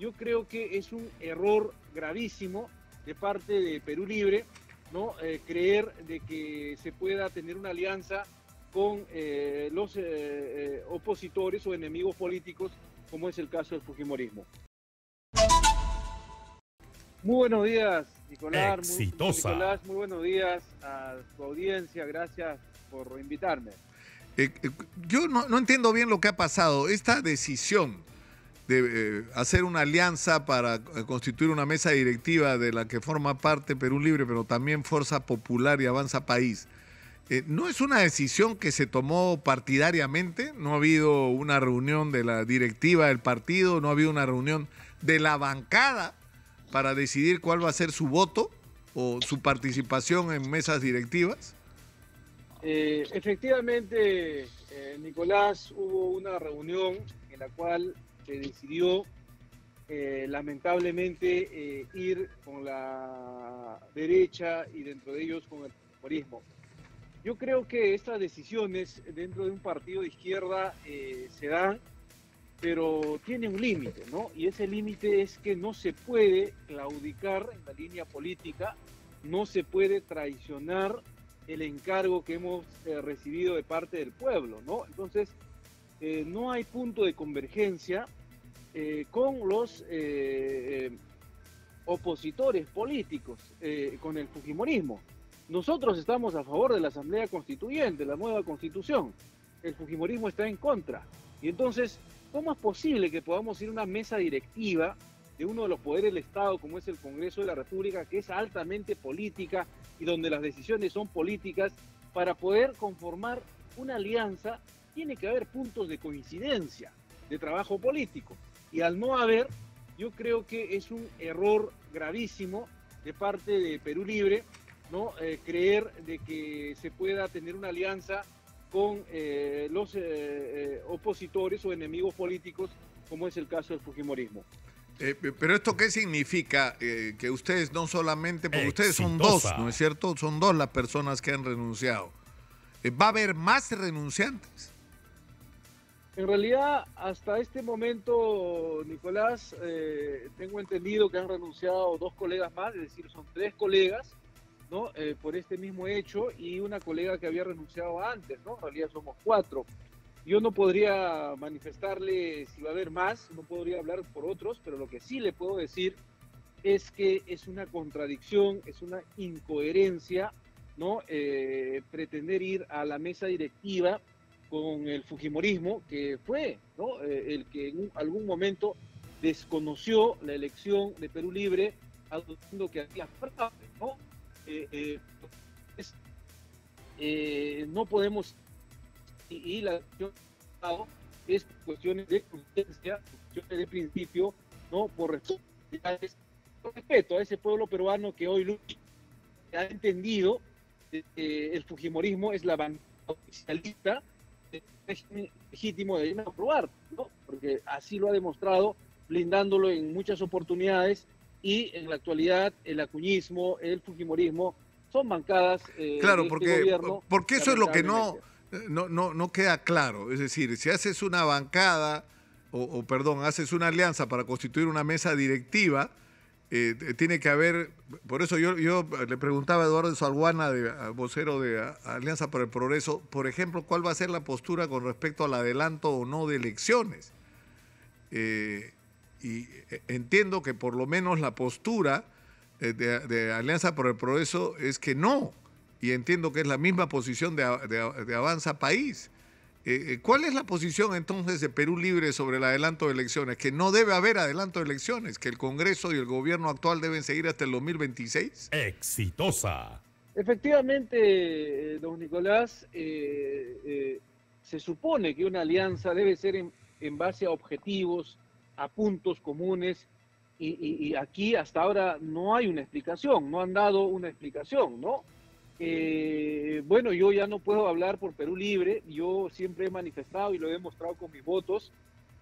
yo creo que es un error gravísimo de parte de Perú Libre, ¿no? Creer de que se pueda tener una alianza con los opositores o enemigos políticos, como es el caso del fujimorismo. Muy buenos días, Nicolás. Exitosa. Nicolás, muy buenos días a tu audiencia. Gracias por invitarme. Yo no entiendo bien lo que ha pasado. Esta decisión de hacer una alianza para constituir una mesa directiva de la que forma parte Perú Libre, pero también Fuerza Popular y Avanza País, ¿no es una decisión que se tomó partidariamente? ¿No ha habido una reunión de la directiva del partido? ¿No ha habido una reunión de la bancada para decidir cuál va a ser su voto o su participación en mesas directivas? Efectivamente, Nicolás, hubo una reunión en la cual se decidió lamentablemente ir con la derecha y dentro de ellos con el fujimorismo. Yo creo que estas decisiones dentro de un partido de izquierda se dan, pero tiene un límite, ¿no? Y ese límite es que no se puede claudicar en la línea política, no se puede traicionar el encargo que hemos recibido de parte del pueblo, ¿no? Entonces, no hay punto de convergencia con los opositores políticos, con el fujimorismo. Nosotros estamos a favor de la Asamblea Constituyente, la nueva Constitución. El fujimorismo está en contra. Y entonces, ¿cómo es posible que podamos ir a una mesa directiva de uno de los poderes del Estado, como es el Congreso de la República, que es altamente política y donde las decisiones son políticas, para poder conformar una alianza? Tiene que haber puntos de coincidencia, de trabajo político. Y al no haber, yo creo que es un error gravísimo de parte de Perú Libre, ¿no? Creer de que se pueda tener una alianza con los opositores o enemigos políticos, como es el caso del fujimorismo. ¿Pero esto qué significa? Que ustedes no solamente, porque ustedes son dos, ¿no es cierto? Son dos las personas que han renunciado. ¿Va a haber más renunciantes? En realidad, hasta este momento, Nicolás, tengo entendido que han renunciado dos colegas más, es decir, son tres colegas, ¿no? Por este mismo hecho, y una colega que había renunciado antes, ¿no? En realidad somos cuatro. Yo no podría manifestarle si va a haber más, no podría hablar por otros, pero lo que sí le puedo decir es que es una contradicción, es una incoherencia, ¿no? Pretender ir a la mesa directiva con el fujimorismo, que fue, ¿no? El que en algún momento desconoció la elección de Perú Libre, aduciendo que había fraude, ¿no? No podemos... Y la es cuestiones de conciencia, cuestiones de principio, ¿no? Por respeto a ese pueblo peruano que hoy lucha, que ha entendido que el fujimorismo es la bandera oficialista del régimen legítimo de no aprobar, ¿no? Porque así lo ha demostrado, blindándolo en muchas oportunidades, y en la actualidad el acuñismo, el fujimorismo son bancadas claro, de este gobierno, porque eso es lo que no queda claro. Es decir, si haces una bancada, perdón, haces una alianza para constituir una mesa directiva, tiene que haber... Por eso yo le preguntaba a Eduardo Zarhuana, vocero de Alianza por el Progreso, por ejemplo, cuál va a ser la postura con respecto al adelanto o no de elecciones. Y entiendo que por lo menos la postura de Alianza por el Progreso es que no. Y entiendo que es la misma posición de Avanza País. ¿Cuál es la posición entonces de Perú Libre sobre el adelanto de elecciones? ¿Que no debe haber adelanto de elecciones? ¿Que el Congreso y el gobierno actual deben seguir hasta el 2026? ¡Exitosa! Efectivamente, don Nicolás, se supone que una alianza debe ser en base a objetivos, a puntos comunes, y aquí hasta ahora no hay una explicación, no han dado una explicación, ¿no? Bueno, yo ya no puedo hablar por Perú Libre, yo siempre he manifestado y lo he demostrado con mis votos,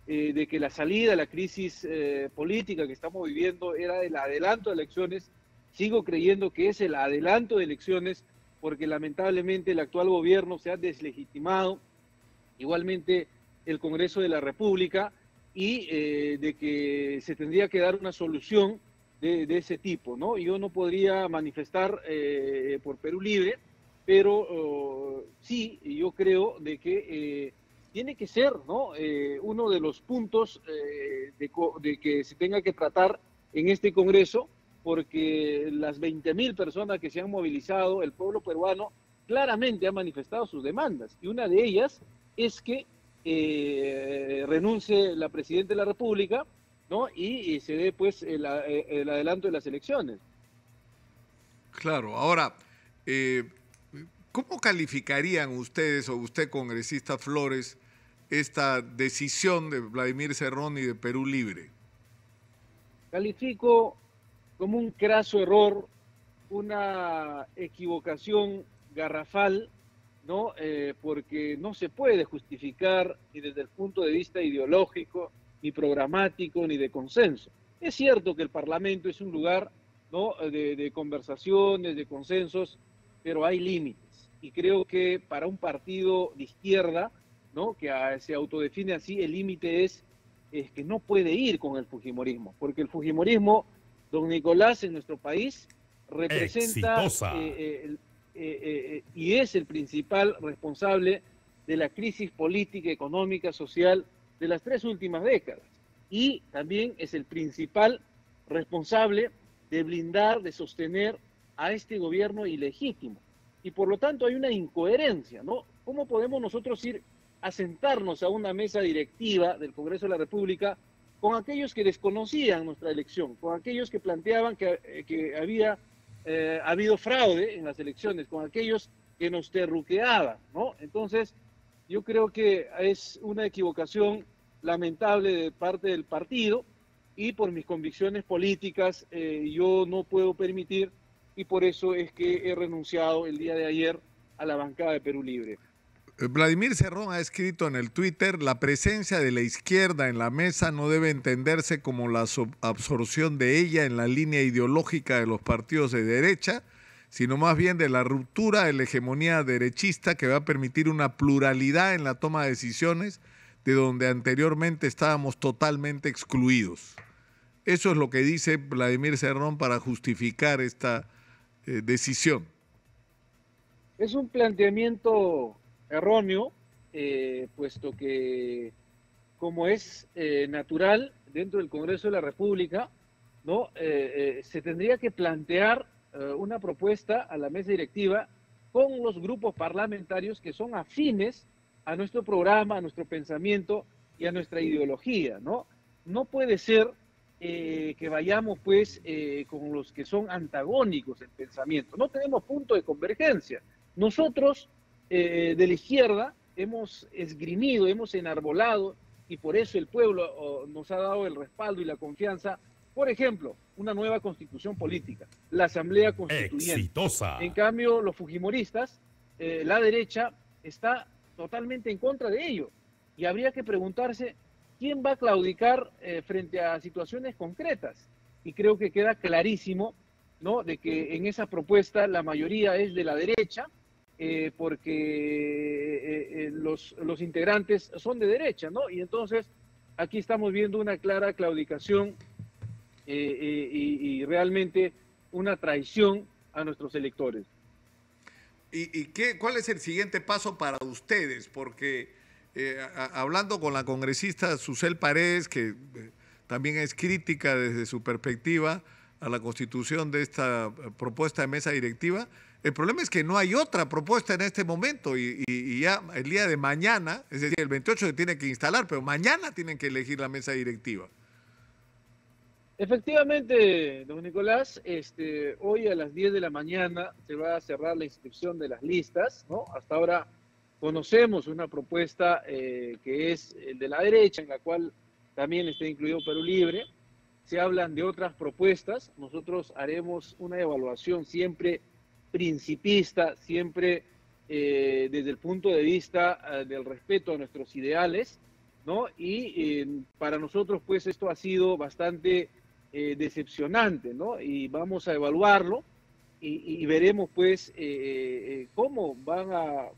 de que la salida de la crisis política que estamos viviendo era el adelanto de elecciones. Sigo creyendo que es el adelanto de elecciones, porque lamentablemente el actual gobierno se ha deslegitimado, igualmente el Congreso de la República, y de que se tendría que dar una solución de ese tipo, ¿no? Yo no podría manifestar por Perú Libre, pero sí, yo creo de que tiene que ser, ¿no?, uno de los puntos de que se tenga que tratar en este Congreso, porque las 20.000 personas que se han movilizado, el pueblo peruano claramente ha manifestado sus demandas, y una de ellas es que renuncie la Presidenta de la República, ¿no?, y se dé pues el adelanto de las elecciones. Claro, ahora, ¿cómo calificarían ustedes, o usted, congresista Flores, esta decisión de Vladimir Cerrón y de Perú Libre? Califico como un craso error, una equivocación garrafal, ¿no? Porque no se puede justificar ni desde el punto de vista ideológico, ni programático, ni de consenso. Es cierto que el Parlamento es un lugar, ¿no?, de conversaciones, de consensos, pero hay límites. Y creo que para un partido de izquierda, ¿no?, que se autodefine así, el límite es que no puede ir con el Fujimorismo, porque el Fujimorismo, don Nicolás, en nuestro país representa y es el principal responsable de la crisis política, económica, social de las 3 últimas décadas, y también es el principal responsable de blindar, de sostener a este gobierno ilegítimo, y por lo tanto hay una incoherencia, ¿no? ¿Cómo podemos nosotros ir a sentarnos a una mesa directiva del Congreso de la República con aquellos que desconocían nuestra elección, con aquellos que planteaban que había habido fraude en las elecciones, con aquellos que nos terruqueaban, ¿no? Entonces, yo creo que es una equivocación lamentable de parte del partido, y por mis convicciones políticas yo no puedo permitir, y por eso es que he renunciado el día de ayer a la bancada de Perú Libre. Vladimir Cerrón ha escrito en el Twitter: la presencia de la izquierda en la mesa no debe entenderse como la absorción de ella en la línea ideológica de los partidos de derecha, sino más bien de la ruptura de la hegemonía derechista, que va a permitir una pluralidad en la toma de decisiones, de donde anteriormente estábamos totalmente excluidos. Eso es lo que dice Vladimir Cerrón para justificar esta decisión. Es un planteamiento erróneo, puesto que, como es natural dentro del Congreso de la República, ¿no?, se tendría que plantear una propuesta a la mesa directiva con los grupos parlamentarios que son afines a nuestro programa, a nuestro pensamiento y a nuestra ideología, ¿no? No puede ser que vayamos pues con los que son antagónicos en pensamiento. No tenemos punto de convergencia. Nosotros de la izquierda hemos esgrimido, hemos enarbolado, y por eso el pueblo nos ha dado el respaldo y la confianza. Por ejemplo, una nueva constitución política, la Asamblea Constituyente. ¡Exitosa! En cambio, los fujimoristas, la derecha, está totalmente en contra de ello. Y habría que preguntarse quién va a claudicar frente a situaciones concretas. Y creo que queda clarísimo, ¿no?, de que en esa propuesta la mayoría es de la derecha, porque los integrantes son de derecha, ¿no? Y entonces aquí estamos viendo una clara claudicación y realmente una traición a nuestros electores. ¿Y cuál es el siguiente paso para ustedes? Porque hablando con la congresista Susel Paredes, que también es crítica desde su perspectiva a la constitución de esta propuesta de mesa directiva, el problema es que no hay otra propuesta en este momento, y ya el día de mañana, es decir, el 28 se tiene que instalar, pero mañana tienen que elegir la mesa directiva. Efectivamente, don Nicolás, hoy a las 10 de la mañana se va a cerrar la inscripción de las listas, ¿no? Hasta ahora conocemos una propuesta que es el de la derecha, en la cual también está incluido Perú Libre. Se hablan de otras propuestas. Nosotros haremos una evaluación siempre principista, siempre desde el punto de vista del respeto a nuestros ideales, ¿no? Y para nosotros pues esto ha sido bastante decepcionante, ¿no? Y vamos a evaluarlo y veremos pues cómo van a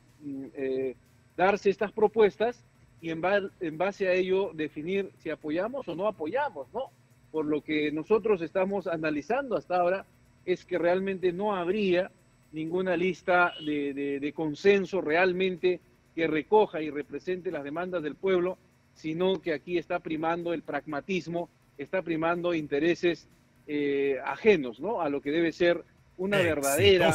darse estas propuestas y en base a ello definir si apoyamos o no apoyamos, ¿no? Por lo que nosotros estamos analizando hasta ahora es que realmente no habría ninguna lista de consenso realmente que recoja y represente las demandas del pueblo, sino que aquí está primando el pragmatismo, está primando intereses ajenos, ¿no? A lo que debe ser una verdadera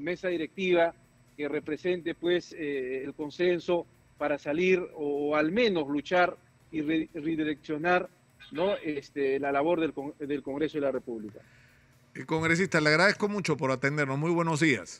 mesa directiva que represente pues el consenso para salir o al menos luchar y redireccionar, ¿no? La labor del Congreso de la República. Congresista, le agradezco mucho por atendernos. Muy buenos días.